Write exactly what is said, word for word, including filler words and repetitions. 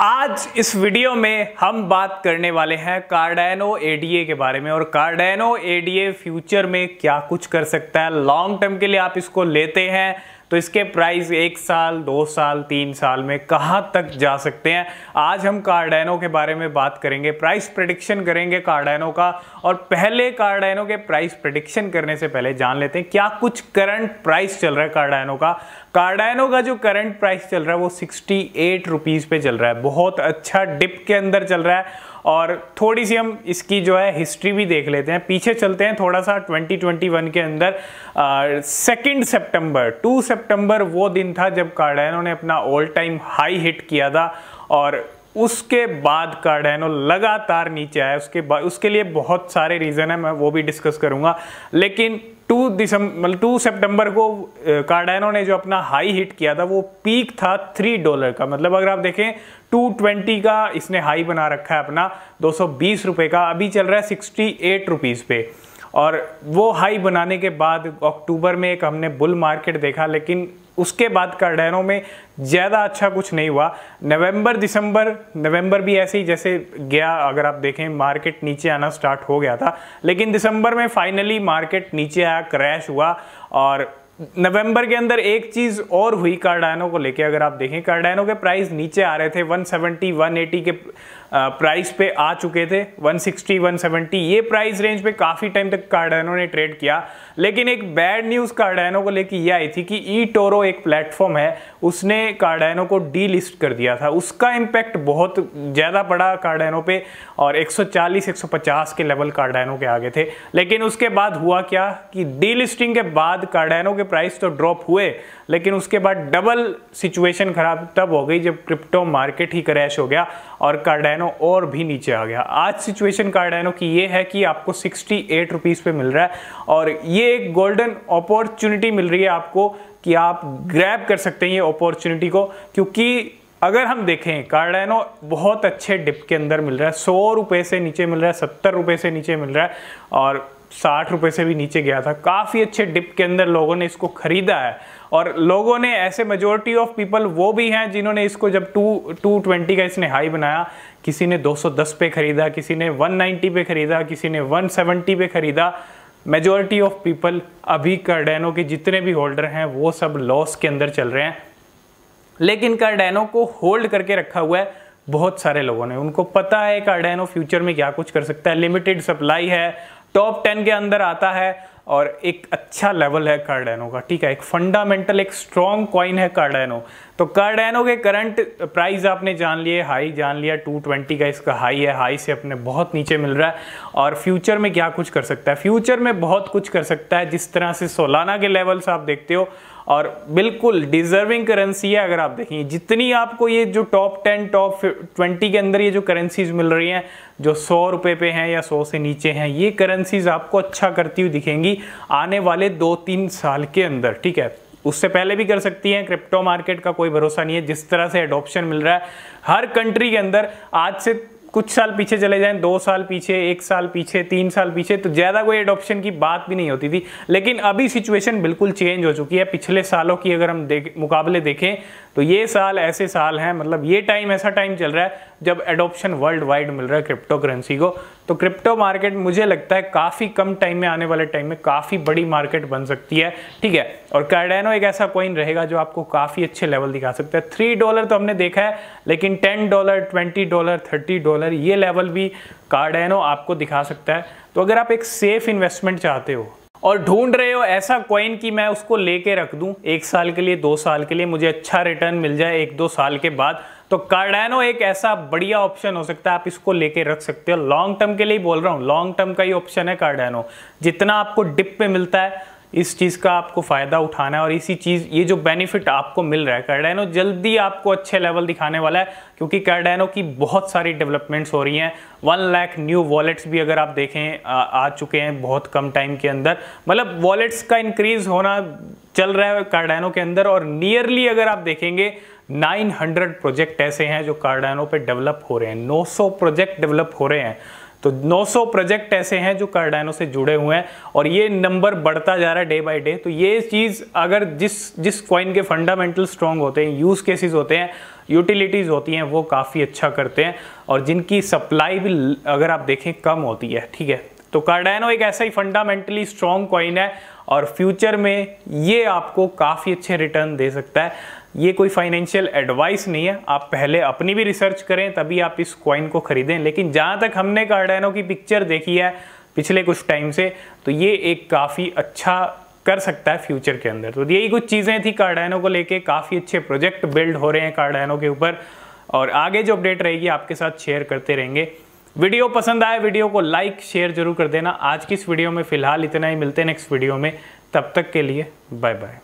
आज इस वीडियो में हम बात करने वाले हैं कार्डानो एडीए के बारे में और कार्डानो एडीए फ्यूचर में क्या कुछ कर सकता है। लॉन्ग टर्म के लिए आप इसको लेते हैं तो इसके प्राइस एक साल दो साल तीन साल में कहाँ तक जा सकते हैं। आज हम कार्डानो के बारे में बात करेंगे, प्राइस प्रेडिक्शन करेंगे कार्डानो का। और पहले कार्डानो के प्राइस प्रेडिक्शन करने से पहले जान लेते हैं क्या कुछ करंट प्राइस चल रहा है कार्डानो का। कार्डानो का जो करंट प्राइस चल रहा है वो सिक्सटी एट रुपीज़ पे चल रहा है, बहुत अच्छा डिप के अंदर चल रहा है। और थोड़ी सी हम इसकी जो है हिस्ट्री भी देख लेते हैं, पीछे चलते हैं थोड़ा सा। ट्वेंटी ट्वेंटी वन के अंदर सेकेंड सितंबर टू सितंबर वो दिन था जब कार्डानो ने अपना ऑल टाइम हाई हिट किया था और उसके बाद कार्डानो लगातार नीचे आया। उसके बाद उसके लिए बहुत सारे रीज़न है, मैं वो भी डिस्कस करूँगा। लेकिन टू दिसंबर मतलब टू सितंबर को कार्डानो ने जो अपना हाई हिट किया था वो पीक था थ्री डॉलर का। मतलब अगर आप देखें टू ट्वेंटी का इसने हाई बना रखा है अपना दो सौ बीस रुपए का, अभी चल रहा है सिक्सटी एट रुपीस पे। और वो हाई बनाने के बाद अक्टूबर में एक हमने बुल मार्केट देखा, लेकिन उसके बाद कार्डानो में ज़्यादा अच्छा कुछ नहीं हुआ। नवंबर दिसंबर नवंबर भी ऐसे ही जैसे गया, अगर आप देखें मार्केट नीचे आना स्टार्ट हो गया था, लेकिन दिसंबर में फाइनली मार्केट नीचे आया, क्रैश हुआ। और नवंबर के अंदर एक चीज़ और हुई कार्डानो को लेके, अगर आप देखें कार्डानो के प्राइस नीचे आ रहे थे, वन सेवेंटी वन एटी के प्राइस पे आ चुके थे, वन सिक्सटी वन सेवेंटी ये प्राइस रेंज पे काफ़ी टाइम तक कार्डानो ने ट्रेड किया। लेकिन एक बैड न्यूज़ कार्डानो को लेके ये आई थी कि ई टोरो एक प्लेटफॉर्म है, उसने कार्डानो को डीलिस्ट कर दिया था। उसका इम्पैक्ट बहुत ज़्यादा पड़ा कार्डानो पे और एक सौ चालीस एक सौ पचास के लेवल कार्डानो के आगे थे। लेकिन उसके बाद हुआ क्या कि डीलिस्टिंग के बाद कार्डानो के प्राइस तो ड्रॉप हुए, लेकिन उसके बाद डबल सिचुएशन खराब तब हो गई जब क्रिप्टो मार्केट ही क्रैश हो गया और कार्डानो और भी नीचे आ गया। आज सिचुएशन कार्डानो की ये है कि आपको सिक्सटी एट रुपीस पे मिल रहा है और ये एक गोल्डन अपॉर्चुनिटी मिल रही है आपको कि आप ग्रैब कर सकते हैं ये अपॉर्चुनिटी को। क्योंकि अगर हम देखें कार्डानो बहुत अच्छे डिप के अंदर मिल रहा है, सौ रुपए से नीचे मिल रहा है, सत्तर रुपए से नीचे मिल रहा है और साठ रुपए से भी नीचे गया था। काफ़ी अच्छे डिप के अंदर लोगों ने इसको खरीदा है और लोगों ने ऐसे मेजोरिटी ऑफ पीपल वो भी हैं जिन्होंने इसको जब टू टू ट्वेंटी का इसने हाई बनाया, किसी ने दो सौ दस पे खरीदा, किसी ने वन नाइंटी पे खरीदा, किसी ने वन सेवेंटी पे खरीदा। मेजोरिटी ऑफ पीपल अभी कार्डानो के जितने भी होल्डर हैं वो सब लॉस के अंदर चल रहे हैं, लेकिन कार्डानो को होल्ड करके रखा हुआ है बहुत सारे लोगों ने। उनको पता है कार्डानो फ्यूचर में क्या कुछ कर सकता है, लिमिटेड सप्लाई है, टॉप टेन के अंदर आता है और एक अच्छा लेवल है कार्डानो का, ठीक है। एक फंडामेंटल एक स्ट्रॉन्ग कॉइन है कार्डानो। तो कार्डानो के करंट प्राइस आपने जान लिए, हाई जान लिया, टू ट्वेंटी का इसका हाई है, हाई से अपने बहुत नीचे मिल रहा है। और फ्यूचर में क्या कुछ कर सकता है, फ्यूचर में बहुत कुछ कर सकता है। जिस तरह से सोलाना के लेवल्स आप देखते हो और बिल्कुल डिजर्विंग करेंसी है। अगर आप देखें जितनी आपको ये जो टॉप टेन टॉप ट्वेंटी के अंदर ये जो करेंसीज मिल रही हैं जो सौ रुपये पे हैं या सौ से नीचे हैं, ये करेंसीज आपको अच्छा करती हुई दिखेंगी आने वाले दो तीन साल के अंदर, ठीक है। उससे पहले भी कर सकती हैं, क्रिप्टो मार्केट का कोई भरोसा नहीं है। जिस तरह से एडॉप्शन मिल रहा है हर कंट्री के अंदर, आज से कुछ साल पीछे चले जाएं, दो साल पीछे, एक साल पीछे, तीन साल पीछे, तो ज़्यादा कोई एडॉप्शन की बात भी नहीं होती थी। लेकिन अभी सिचुएशन बिल्कुल चेंज हो चुकी है। पिछले सालों की अगर हम देख मुकाबले देखें तो ये साल ऐसे साल हैं, मतलब ये टाइम ऐसा टाइम चल रहा है जब एडॉप्शन वर्ल्ड वाइड मिल रहा है क्रिप्टो करेंसी को। तो क्रिप्टो मार्केट मुझे लगता है काफ़ी कम टाइम में, आने वाले टाइम में काफ़ी बड़ी मार्केट बन सकती है, ठीक है। और कार्डानो एक ऐसा कॉइन रहेगा जो आपको काफ़ी अच्छे लेवल दिखा सकता है। थ्री डॉलर तो हमने देखा है, लेकिन ten dollar twenty dollar thirty dollar ये लेवल भी कार्डानो आपको दिखा सकता है। तो अगर आप एक सेफ इन्वेस्टमेंट चाहते हो और ढूंढ रहे हो ऐसा कॉइन कि मैं उसको लेके रख दूं एक साल के लिए, दो साल के लिए, मुझे अच्छा रिटर्न मिल जाए एक दो साल के बाद, तो कार्डानो एक ऐसा बढ़िया ऑप्शन हो सकता है। आप इसको लेके रख सकते हो, लॉन्ग टर्म के लिए बोल रहा हूँ, लॉन्ग टर्म का ही ऑप्शन है कार्डानो। जितना आपको डिप पे मिलता है इस चीज़ का आपको फ़ायदा उठाना है और इसी चीज़ ये जो बेनिफिट आपको मिल रहा है कार्डानो जल्दी आपको अच्छे लेवल दिखाने वाला है। क्योंकि कार्डानो की बहुत सारी डेवलपमेंट्स हो रही हैं, वन लाख न्यू वॉलेट्स भी अगर आप देखें आ, आ चुके हैं बहुत कम टाइम के अंदर। मतलब वॉलेट्स का इंक्रीज होना चल रहा है कार्डानो के अंदर और नियरली अगर आप देखेंगे नाइन हंड्रेड प्रोजेक्ट ऐसे हैं जो कार्डानो पे डेवलप हो रहे हैं, नाइन हंड्रेड प्रोजेक्ट डेवलप हो रहे हैं। तो नाइन हंड्रेड प्रोजेक्ट ऐसे हैं जो कार्डानो से जुड़े हुए हैं और ये नंबर बढ़ता जा रहा है डे बाय डे। तो ये चीज़ अगर जिस जिस कॉइन के फंडामेंटल स्ट्रॉन्ग होते हैं, यूज़ केसेस होते हैं, यूटिलिटीज़ होती हैं वो काफ़ी अच्छा करते हैं और जिनकी सप्लाई भी अगर आप देखें कम होती है, ठीक है। तो कार्डानो एक ऐसा ही फंडामेंटली स्ट्रॉन्ग कॉइन है और फ्यूचर में ये आपको काफ़ी अच्छे रिटर्न दे सकता है। ये कोई फाइनेंशियल एडवाइस नहीं है, आप पहले अपनी भी रिसर्च करें तभी आप इस कॉइन को खरीदें। लेकिन जहाँ तक हमने कार्डानो की पिक्चर देखी है पिछले कुछ टाइम से, तो ये एक काफ़ी अच्छा कर सकता है फ्यूचर के अंदर। तो यही कुछ चीज़ें थी कार्डानो को लेके, काफ़ी अच्छे प्रोजेक्ट बिल्ड हो रहे हैं कार्डानो के ऊपर और आगे जो अपडेट रहेगी आपके साथ शेयर करते रहेंगे। वीडियो पसंद आए वीडियो को लाइक शेयर जरूर कर देना। आज की इस वीडियो में फिलहाल इतना ही, मिलते हैं नेक्स्ट वीडियो में, तब तक के लिए बाय बाय।